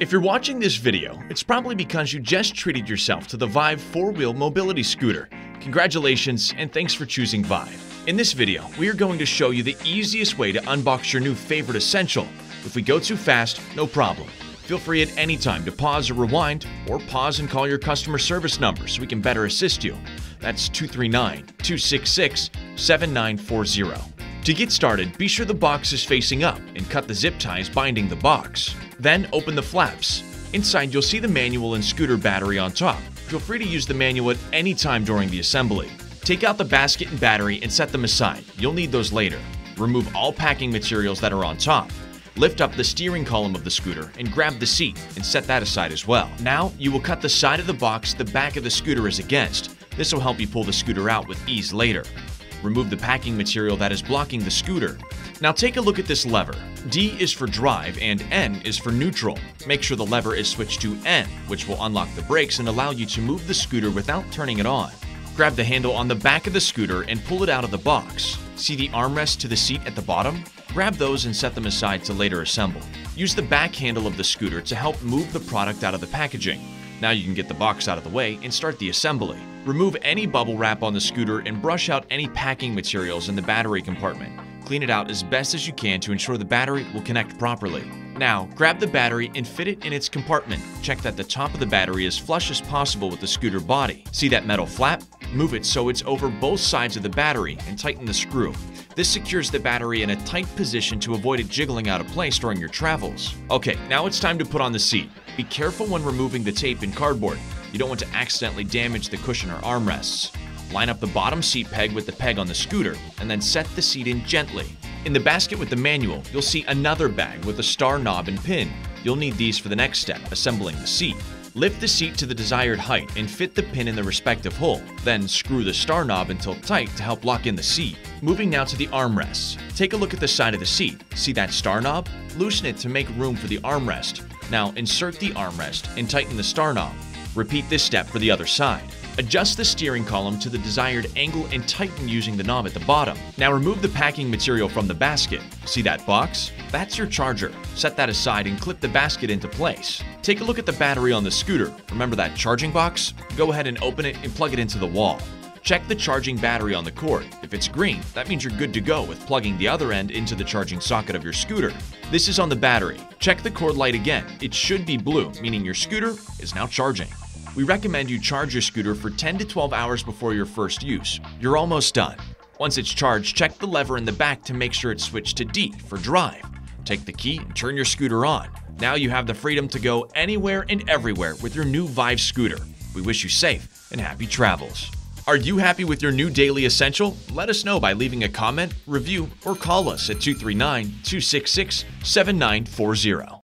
If you're watching this video, it's probably because you just treated yourself to the Vive four-wheel mobility scooter. Congratulations, and thanks for choosing Vive. In this video, we are going to show you the easiest way to unbox your new favorite essential. If we go too fast, no problem. Feel free at any time to pause or rewind, or pause and call your customer service number so we can better assist you. That's 239-266-7940. To get started, be sure the box is facing up and cut the zip ties binding the box. Then open the flaps. Inside, you'll see the manual and scooter battery on top. Feel free to use the manual at any time during the assembly. Take out the basket and battery and set them aside. You'll need those later. Remove all packing materials that are on top. Lift up the steering column of the scooter and grab the seat and set that aside as well. Now, you will cut the side of the box the back of the scooter is against. This will help you pull the scooter out with ease later. Remove the packing material that is blocking the scooter. Now take a look at this lever. D is for drive and N is for neutral. Make sure the lever is switched to N, which will unlock the brakes and allow you to move the scooter without turning it on. Grab the handle on the back of the scooter and pull it out of the box. See the armrest to the seat at the bottom? Grab those and set them aside to later assemble. Use the back handle of the scooter to help move the product out of the packaging. Now you can get the box out of the way and start the assembly. Remove any bubble wrap on the scooter and brush out any packing materials in the battery compartment. Clean it out as best as you can to ensure the battery will connect properly. Now, grab the battery and fit it in its compartment. Check that the top of the battery is flush as possible with the scooter body. See that metal flap? Move it so it's over both sides of the battery and tighten the screw. This secures the battery in a tight position to avoid it jiggling out of place during your travels. Okay, now it's time to put on the seat. Be careful when removing the tape and cardboard. You don't want to accidentally damage the cushion or armrests. Line up the bottom seat peg with the peg on the scooter, and then set the seat in gently. In the basket with the manual, you'll see another bag with a star knob and pin. You'll need these for the next step, assembling the seat. Lift the seat to the desired height and fit the pin in the respective hole. Then screw the star knob until tight to help lock in the seat. Moving now to the armrests. Take a look at the side of the seat. See that star knob? Loosen it to make room for the armrest. Now insert the armrest and tighten the star knob. Repeat this step for the other side. Adjust the steering column to the desired angle and tighten using the knob at the bottom. Now remove the packing material from the basket. See that box? That's your charger. Set that aside and clip the basket into place. Take a look at the battery on the scooter. Remember that charging box? Go ahead and open it and plug it into the wall. Check the charging battery on the cord. If it's green, that means you're good to go with plugging the other end into the charging socket of your scooter. This is on the battery. Check the cord light again. It should be blue, meaning your scooter is now charging. We recommend you charge your scooter for 10 to 12 hours before your first use. You're almost done. Once it's charged, check the lever in the back to make sure it's switched to D for drive. Take the key and turn your scooter on. Now you have the freedom to go anywhere and everywhere with your new Vive scooter. We wish you safe and happy travels. Are you happy with your new daily essential? Let us know by leaving a comment, review, or call us at 239-266-7940.